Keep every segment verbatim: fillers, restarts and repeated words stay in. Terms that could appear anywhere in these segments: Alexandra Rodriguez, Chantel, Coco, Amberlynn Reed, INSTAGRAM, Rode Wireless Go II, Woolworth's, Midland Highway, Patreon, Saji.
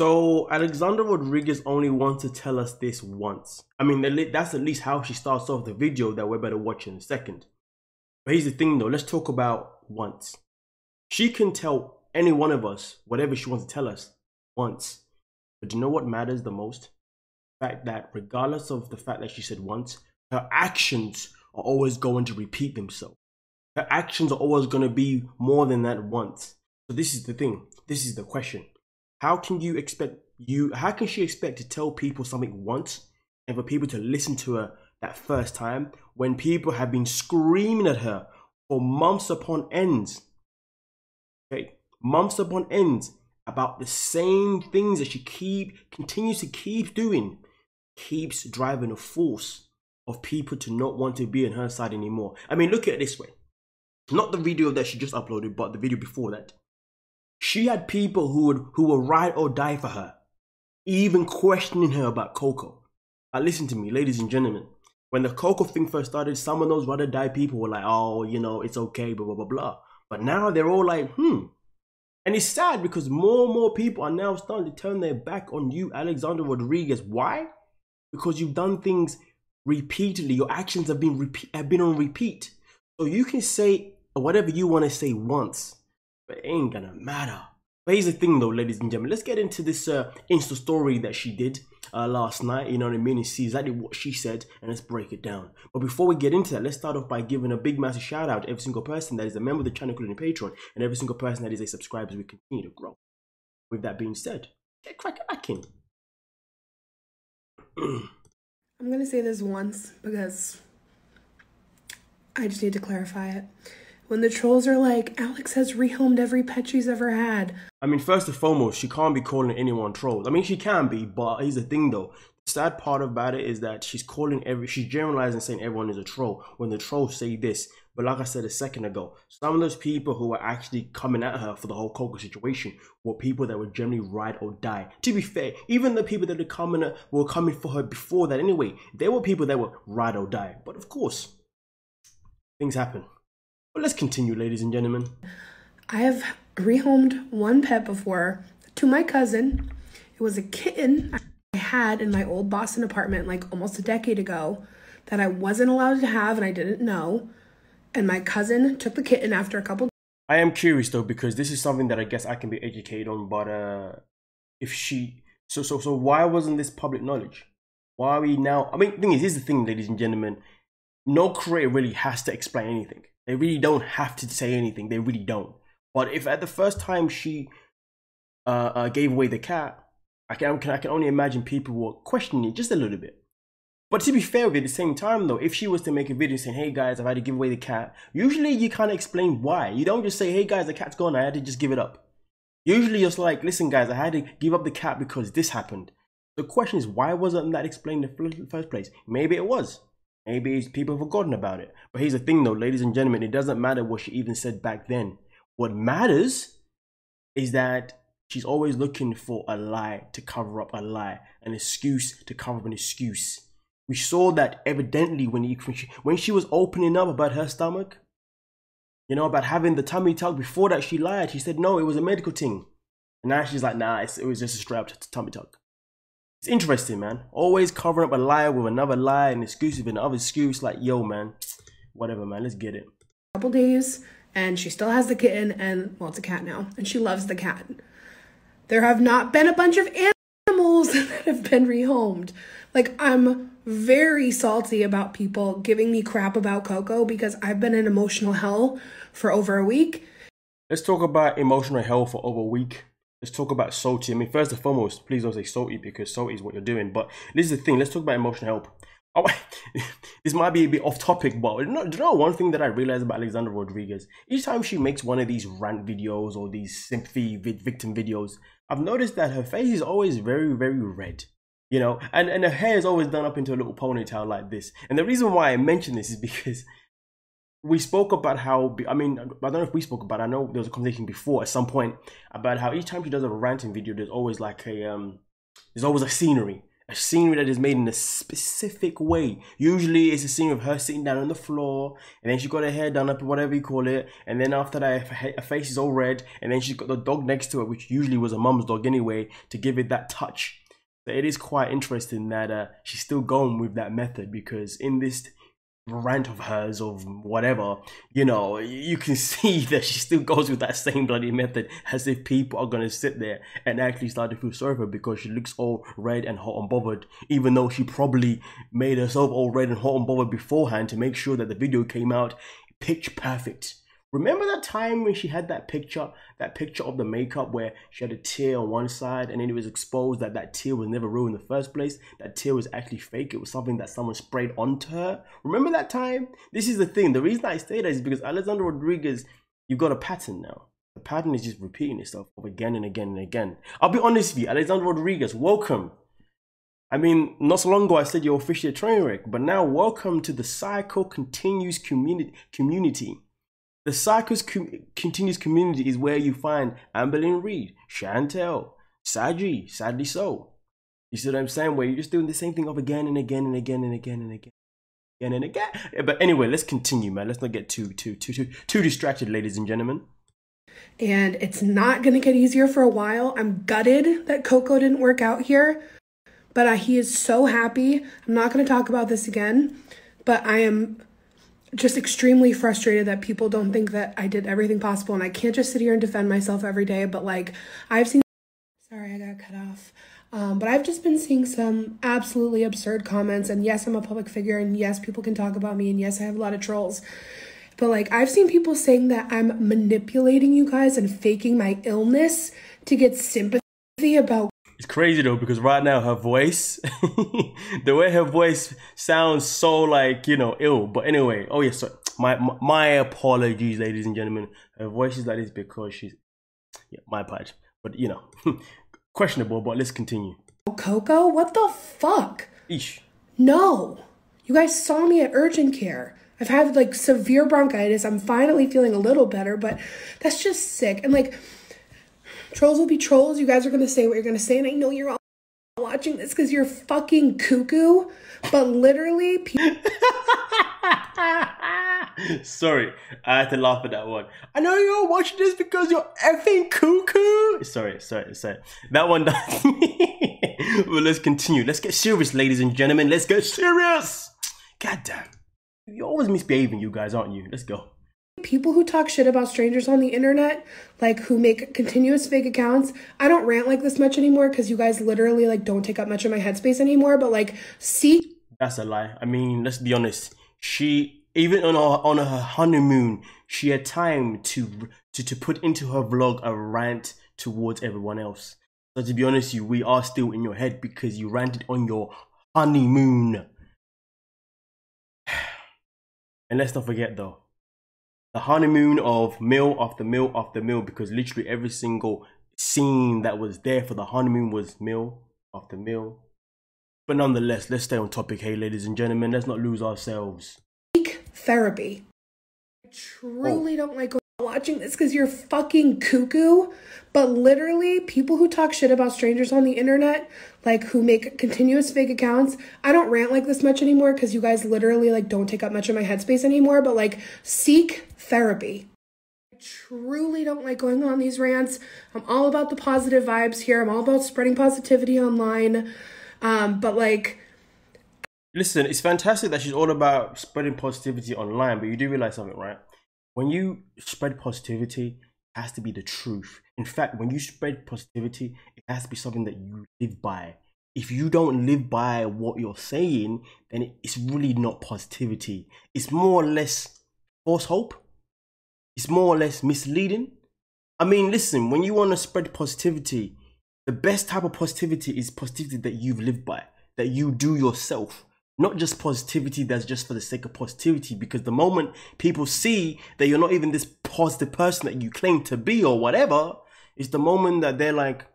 So Alexandra Rodriguez only wants to tell us this once. I mean, that's at least how she starts off the video that we're about to watch in a second. But here's the thing though, let's talk about once. She can tell any one of us whatever she wants to tell us once. But do you know what matters the most? The fact that regardless of the fact that she said once, her actions are always going to repeat themselves. Her actions are always going to be more than that once. So this is the thing. This is the question. How can you expect you, how can she expect to tell people something once and for people to listen to her that first time when people have been screaming at her for months upon ends? Okay, months upon ends about the same things that she keep, continues to keep doing, keeps driving a force of people to not want to be on her side anymore. I mean, look at it this way. Not the video that she just uploaded, but the video before that. She had people who would who would ride or die for her, even questioning her about Coco. Now listen to me, ladies and gentlemen. When the Coco thing first started, some of those ride or die people were like, oh, you know, it's okay, blah, blah, blah, blah. But now they're all like, hmm. And it's sad because more and more people are now starting to turn their back on you, Alexandra Rodriguez. Why? Because you've done things repeatedly. Your actions have been, repeat, have been on repeat. So you can say whatever you want to say once. But it ain't gonna matter. But here's the thing though, ladies and gentlemen, let's get into this uh, Insta story that she did uh, last night, you know what I mean, and see exactly what she said, and let's break it down. But before we get into that, let's start off by giving a big massive shout out to every single person that is a member of the channel, including Patreon, and every single person that is a subscriber as we continue to grow. With that being said, get cracking. I'm gonna say this once because I just need to clarify it. When the trolls are like, Alex has rehomed every pet she's ever had. I mean, first and foremost, she can't be calling anyone trolls. I mean, she can be, but here's the thing though. The sad part about it is that she's calling every, she's generalizing saying everyone is a troll when the trolls say this. But like I said a second ago, some of those people who are actually coming at her for the whole Coco situation were people that would generally ride or die. To be fair, even the people that were coming, at, were coming for her before that anyway, they were people that were ride or die. But of course, things happen. But let's continue, ladies and gentlemen. I have rehomed one pet before to my cousin. It was a kitten I had in my old Boston apartment like almost a decade ago that I wasn't allowed to have and I didn't know. And my cousin took the kitten after a couple. I am curious though, because this is something that I guess I can be educated on, but uh, if she, so, so, so why wasn't this public knowledge? Why are we now, I mean, the thing is, here's the thing, ladies and gentlemen, no creator really has to explain anything. They really don't have to say anything. They really don't. But if at the first time she uh, uh, gave away the cat, I can, I can only imagine people were questioning it just a little bit. But to be fair with it, at the same time though, if she was to make a video saying, hey guys, I've had to give away the cat, usually you kind of explain why. You don't just say, hey guys, the cat's gone, I had to just give it up. Usually it's like, listen guys, I had to give up the cat because this happened. The question is, why wasn't that explained in the first place? Maybe it was. Maybe people have forgotten about it. But here's the thing though, ladies and gentlemen, it doesn't matter what she even said back then. What matters is that she's always looking for a lie to cover up a lie, an excuse to cover up an excuse. We saw that evidently when, he, when, she, when she was opening up about her stomach, you know, about having the tummy tuck. Before that, she lied. She said, no, it was a medical thing. And now she's like, nah, it's, it was just a strapped tummy tuck. It's interesting, man. Always covering up a lie with another lie and excuse with another excuse. Like, yo, man, whatever, man, let's get it. Couple days, and she still has the kitten, and well, it's a cat now, and she loves the cat. There have not been a bunch of animals that have been rehomed. Like, I'm very salty about people giving me crap about Coco because I've been in emotional hell for over a week. Let's talk about emotional hell for over a week. Let's talk about salty. I mean, first and foremost, please don't say salty because salty is what you're doing. But this is the thing. Let's talk about emotional help. Oh, this might be a bit off topic, but do you know one thing that I realized about Alexandra Rodriguez? Each time she makes one of these rant videos or these sympathy victim videos, I've noticed that her face is always very, very red. You know, and, and her hair is always done up into a little ponytail like this. And the reason why I mention this is because we spoke about how, I mean, I don't know if we spoke about it. I know there was a conversation before at some point about how each time she does a ranting video, there's always like a, um, there's always a scenery. a scenery that is made in a specific way. Usually it's a scene of her sitting down on the floor, and then she's got her hair done up, whatever you call it, and then after that her face is all red, and then she's got the dog next to her, which usually was a mum's dog anyway, to give it that touch. So it is quite interesting that uh, she's still going with that method, because in this rant of hers of whatever, you know, you can see that she still goes with that same bloody method, as if people are going to sit there and actually start to feel sorry for her because she looks all red and hot and bothered, even though she probably made herself all red and hot and bothered beforehand to make sure that the video came out pitch perfect. Remember that time when she had that picture, that picture of the makeup where she had a tear on one side, and then it was exposed that that tear was never real in the first place. That tear was actually fake. It was something that someone sprayed onto her. Remember that time? This is the thing. The reason I say that is because Alexandra Rodriguez, you've got a pattern now. The pattern is just repeating itself again and again and again. I'll be honest with you, Alexandra Rodriguez, welcome. I mean, not so long ago I said you're officially a train wreck, but now welcome to the cycle continues community. community. The Cycles com Continues community is where you find Amberlynn Reed, Chantel, Saji, sadly so. You see what I'm saying? Where you're just doing the same thing up again and again and again and again and again and and again. But anyway, let's continue, man. Let's not get too too too too too distracted, ladies and gentlemen. And it's not going to get easier for a while. I'm gutted that Coco didn't work out here, but uh, he is so happy. I'm not going to talk about this again, but I am just extremely frustrated that people don't think that I did everything possible, and I can't just sit here and defend myself every day, but like I've seen, sorry I got cut off, um, but I've just been seeing some absolutely absurd comments, and yes, I'm a public figure, and yes, people can talk about me, and yes, I have a lot of trolls, but like I've seen people saying that I'm manipulating you guys and faking my illness to get sympathy about. It's crazy though, because right now her voice, the way her voice sounds so like, you know, ill. But anyway, oh yeah, so my, my, my apologies, ladies and gentlemen. Her voice is like this because she's, yeah, my part. But you know, questionable, but let's continue. Coco, what the fuck? Eesh. No, you guys saw me at urgent care. I've had like severe bronchitis. I'm finally feeling a little better, but that's just sick. And like, trolls will be trolls. You guys are going to say what you're going to say. And I know you're all watching this because you're fucking cuckoo. But literally, people... Sorry, I had to laugh at that one. I know you're all watching this because you're effing cuckoo. Sorry, sorry, sorry. That one does me. Well, let's continue. Let's get serious, ladies and gentlemen. Let's get serious. God damn. You're always misbehaving, you guys, aren't you? Let's go. People who talk shit about strangers on the internet, like who make continuous fake accounts, I don't rant like this much anymore because you guys literally like don't take up much of my headspace anymore, but like see, that's a lie. I mean, let's be honest, she even on her on her honeymoon, she had time to to, to put into her vlog a rant towards everyone else. So to be honest, you we are still in your head because you ranted on your honeymoon. And let's not forget though, the honeymoon of meal after meal after meal, because literally every single scene that was there for the honeymoon was meal after meal. But nonetheless, let's stay on topic, hey, ladies and gentlemen. Let's not lose ourselves. Therapy. I truly oh. don't like watching this because you're fucking cuckoo. But literally, people who talk shit about strangers on the internet, like who make continuous fake accounts, I don't rant like this much anymore because you guys literally like don't take up much of my headspace anymore, but like seek therapy. I truly don't like going on these rants. I'm all about the positive vibes here. I'm all about spreading positivity online. Um, but like, listen, it's fantastic that she's all about spreading positivity online, but you do realize something, right? When you spread positivity, it has to be the truth. In fact, when you spread positivity, it has to be something that you live by. If you don't live by what you're saying, then it's really not positivity. It's more or less false hope. It's more or less misleading. I mean, listen, when you want to spread positivity, the best type of positivity is positivity that you've lived by, that you do yourself. Not just positivity that's just for the sake of positivity, because the moment people see that you're not even this positive person that you claim to be or whatever, it's the moment that they're like,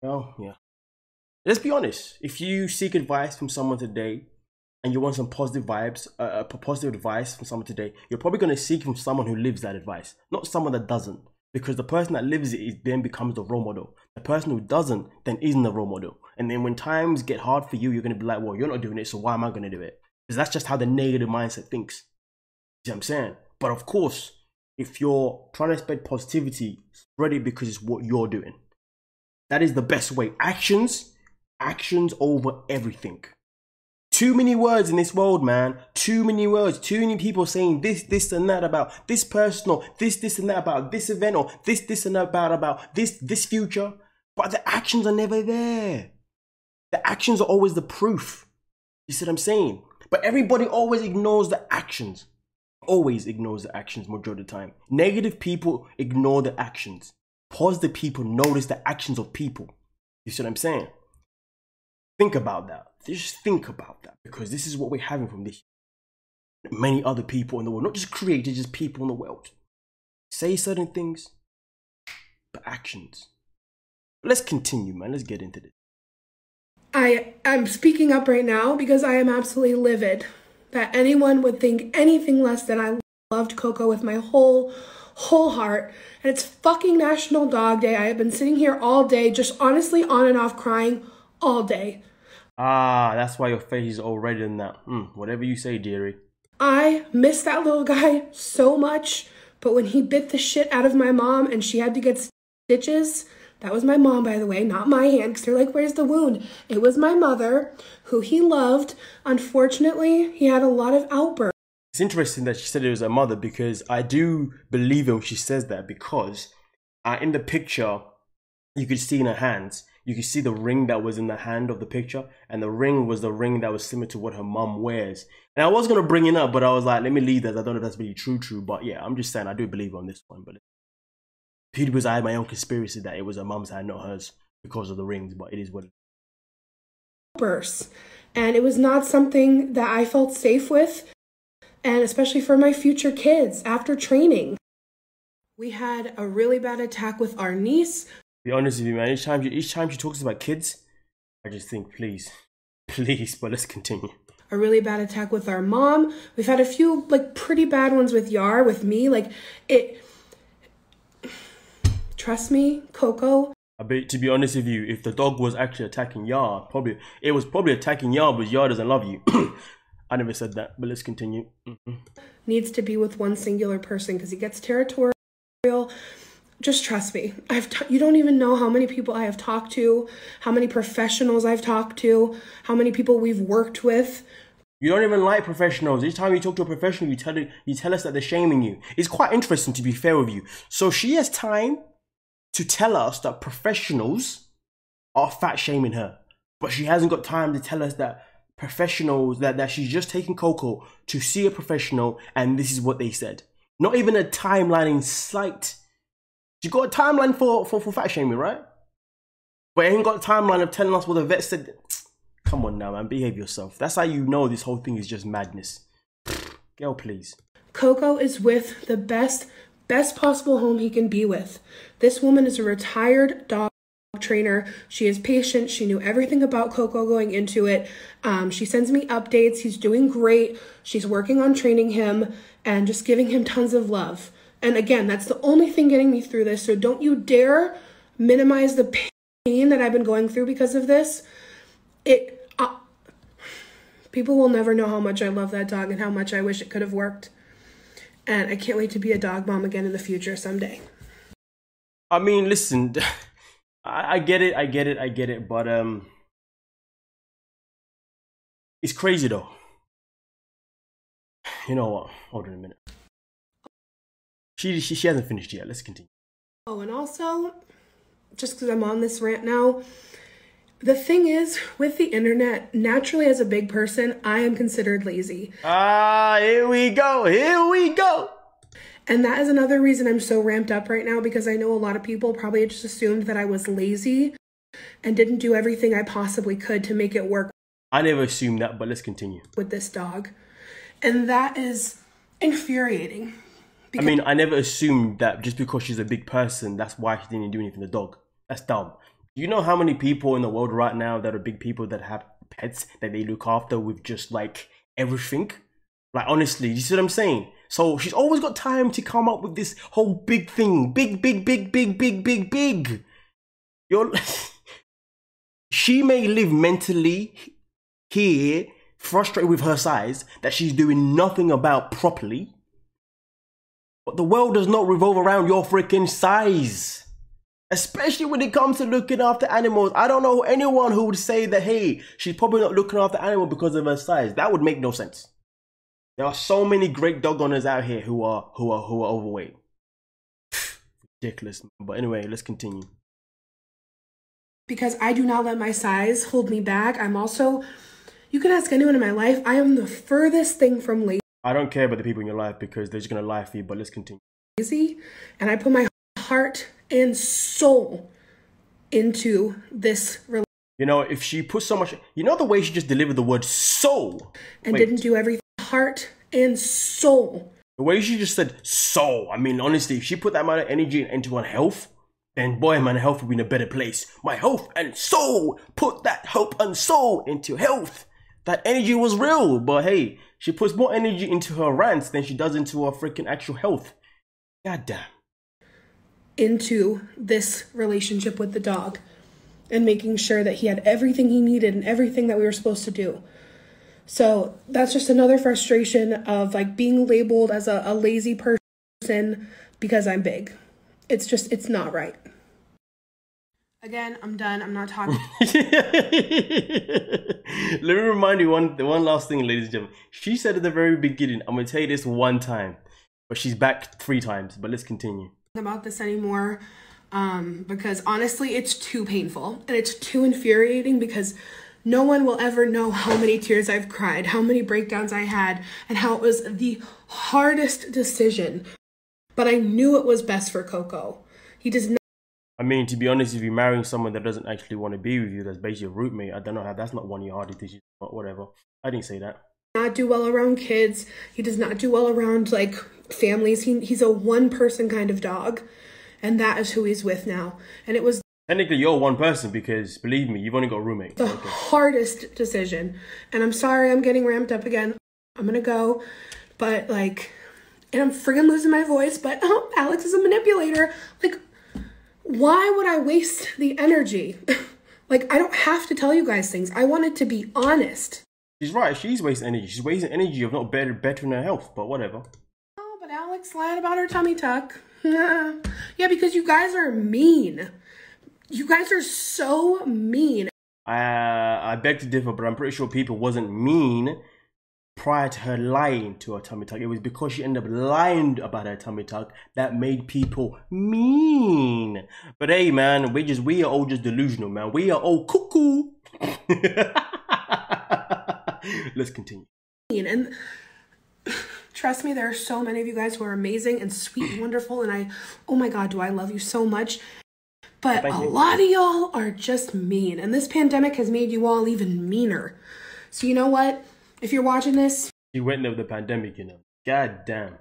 well, yeah. Let's be honest. If you seek advice from someone today and you want some positive vibes, uh, positive advice from someone today, you're probably going to seek from someone who lives that advice, not someone that doesn't. because the person that lives it is then becomes the role model. The person who doesn't then isn't the role model. And then when times get hard for you, you're going to be like, well, you're not doing it, so why am I going to do it? Because that's just how the negative mindset thinks. You know what I'm saying? But of course, if you're trying to spread positivity, spread it because it's what you're doing. That is the best way. Actions, actions over everything. Too many words in this world, man. Too many words. Too many people saying this, this, and that about this person, or this, this, and that about this event, or this, this, and that about, about this, this future. But the actions are never there. The actions are always the proof. You see what I'm saying? But everybody always ignores the actions. Always ignores the actions majority of the time. Negative people ignore the actions. Positive people notice the actions of people. You see what I'm saying? Think about that. Just think about that, because this is what we're having from this. Many other people in the world, not just creators, just people in the world, say certain things, but actions. Let's continue, man. Let's get into this. I am speaking up right now because I am absolutely livid that anyone would think anything less than I loved Coco with my whole, whole heart. And it's fucking National Dog Day. I have been sitting here all day, just honestly on and off crying all day. Ah, that's why your face is all red in that. Mm, whatever you say, dearie. I miss that little guy so much, but when he bit the shit out of my mom and she had to get stitches, that was my mom, by the way, not my hand, because they're like, where's the wound? It was my mother, who he loved. Unfortunately, he had a lot of outbursts. It's interesting that she said it was her mother, because I do believe her when she says that, because uh, in the picture, you could see in her hands, you can see the ring that was in the hand of the picture, and the ring was the ring that was similar to what her mum wears. And I was going to bring it up, but I was like, let me leave that. I don't know if that's really true, true. But yeah, I'm just saying, I do believe on this one. But purely because I had my own conspiracy that it was her mum's hand, not hers, because of the rings, but it is what it is. And it was not something that I felt safe with, and especially for my future kids after training. We had a really bad attack with our niece. Be honest with you, man. Each time, she, each time she talks about kids, I just think, please, please, but let's continue. A really bad attack with our mom. We've had a few, like, pretty bad ones with Yar, with me. Like, it... Trust me, Coco. I bet, to be honest with you, if the dog was actually attacking Yar, probably... It was probably attacking Yar, but Yar doesn't love you. I never said that, but let's continue. Mm-hmm. Needs to be with one singular person, because he gets territorial. Just trust me. I've t you don't even know how many people I have talked to, how many professionals I've talked to, how many people we've worked with. You don't even like professionals. Each time you talk to a professional, you tell it, you tell us that they're shaming you. It's quite interesting, to be fair with you. So she has time to tell us that professionals are fat shaming her, but she hasn't got time to tell us that professionals that that she's just taking Coco to see a professional, and this is what they said. Not even a timeline in sight. You got a timeline for, for, for fat shaming, right? But it ain't got a timeline of telling us what the vet said. Come on now, man. Behave yourself. That's how you know this whole thing is just madness. Girl, please. Coco is with the best, best possible home he can be with. This woman is a retired dog trainer. She is patient. She knew everything about Coco going into it. Um, she sends me updates. He's doing great. She's working on training him and just giving him tons of love. And again, that's the only thing getting me through this. So don't you dare minimize the pain that I've been going through because of this. It uh, people will never know how much I love that dog and how much I wish it could have worked. And I can't wait to be a dog mom again in the future someday. I mean, listen, I, I get it, I get it, I get it. But um, it's crazy though. You know what? Hold on a minute. She, she, she hasn't finished yet. Let's continue. Oh, and also, just because I'm on this rant now, the thing is, with the internet, naturally as a big person, I am considered lazy. Ah, here we go. Here we go. And that is another reason I'm so ramped up right now, because I know a lot of people probably just assumed that I was lazy and didn't do everything I possibly could to make it work. I never assumed that, but let's continue. With this dog. And that is infuriating. Because I mean, I never assumed that just because she's a big person, that's why she didn't do anything to the dog. That's dumb. You know how many people in the world right now that are big people that have pets that they look after with just like everything? Like honestly, you see what I'm saying? So she's always got time to come up with this whole big thing. Big, big, big, big, big, big, big. You're she may live mentally here, frustrated with her size, that she's doing nothing about properly. But the world does not revolve around your freaking size. Especially when it comes to looking after animals. I don't know anyone who would say that, hey, she's probably not looking after animals because of her size. That would make no sense. There are so many great dog owners out here who are who are who are overweight. Ridiculous. But anyway, let's continue. Because I do not let my size hold me back. I'm also, you can ask anyone in my life, I am the furthest thing from lazy. I don't care about the people in your life because they're just gonna lie for you, but let's continue. Lazy, and I put my heart and soul into this relationship. You know, if she put so much, you know the way she just delivered the word soul. And Wait. didn't do everything. Heart and soul. The way she just said soul. I mean, honestly, if she put that amount of energy into her health, then boy, my health would be in a better place. My health and soul. Put that hope and soul into health. That energy was real. But hey, she puts more energy into her rants than she does into her freaking actual health. God damn. Into this relationship with the dog and making sure that he had everything he needed and everything that we were supposed to do. So that's just another frustration of like being labeled as a, a lazy person because I'm big. It's just, it's not right. Again, I'm done. I'm not talking. Let me remind you one, the one last thing, ladies and gentlemen. She said at the very beginning, I'm going to tell you this one time, but she's back three times, but let's continue. About this anymore um, because honestly, it's too painful and it's too infuriating because no one will ever know how many tears I've cried, how many breakdowns I had, and how it was the hardest decision. But I knew it was best for Coco. He does not. I mean, to be honest, if you're marrying someone that doesn't actually want to be with you, that's basically a roommate. I don't know how that's not one of your hardest decisions, but whatever. I didn't say that. Not do well around kids. He does not do well around like families. He he's a one-person kind of dog, and that is who he's with now. And it was. Technically, you're one person because, believe me, you've only got a roommate. The okay. hardest decision. And I'm sorry I'm getting ramped up again. I'm going to go. But, like, and I'm friggin' losing my voice, but oh, Alex is a manipulator. Like, why would I waste the energy? Like, I don't have to tell you guys things. I wanted to be honest. She's right. She's wasting energy. She's wasting energy of not better, bettering her health, but whatever. Oh, but Alex lied about her tummy tuck. Yeah, because you guys are mean. You guys are so mean. Uh, I beg to differ, but I'm pretty sure people wasn't mean prior to her lying to her tummy tuck. It was because she ended up lying about her tummy tuck that made people mean. But hey, man, we just we are all just delusional, man. We are all cuckoo. Let's continue. And trust me, there are so many of you guys who are amazing and sweet and wonderful, and I, oh my God, do I love you so much. But a lot of y'all are just mean. And this pandemic has made you all even meaner. So you know what? If you're watching this... She went there with the pandemic, you know. God damn.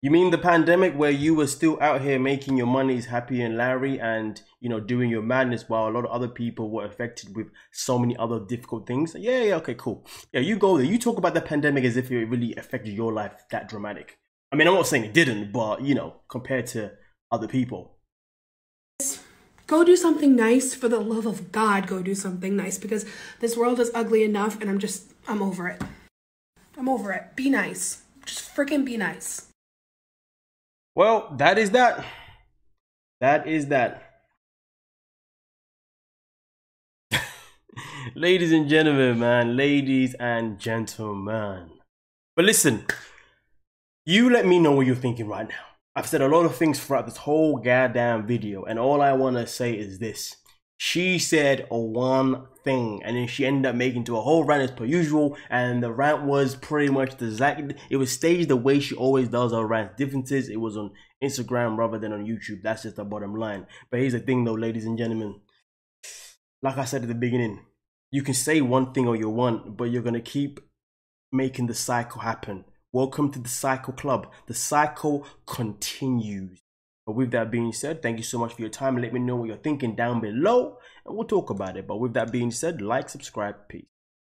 You mean the pandemic where you were still out here making your monies happy and Larry and, you know, doing your madness while a lot of other people were affected with so many other difficult things? Yeah, yeah, okay, cool. Yeah, you go there. You talk about the pandemic as if it really affected your life that dramatic. I mean, I'm not saying it didn't, but, you know, compared to other people. Go do something nice. For the love of God, go do something nice because this world is ugly enough and I'm just, I'm over it. I'm over it. Be nice. Just freaking be nice. Well, that is that. That is that. Ladies and gentlemen, man. Ladies and gentlemen. But listen, you let me know what you're thinking right now. I've said a lot of things throughout this whole goddamn video, and all I want to say is this. She said one thing, and then she ended up making to a whole rant as per usual, and the rant was pretty much the exact, it was staged the way she always does her rant. Differences, it was on Instagram rather than on YouTube. That's just the bottom line. But here's the thing though, ladies and gentlemen. Like I said at the beginning, you can say one thing all you want, but you're going to keep making the cycle happen. Welcome to the Cycle Club. The cycle continues. But with that being said, thank you so much for your time. Let me know what you're thinking down below and we'll talk about it. But with that being said, like, subscribe, peace.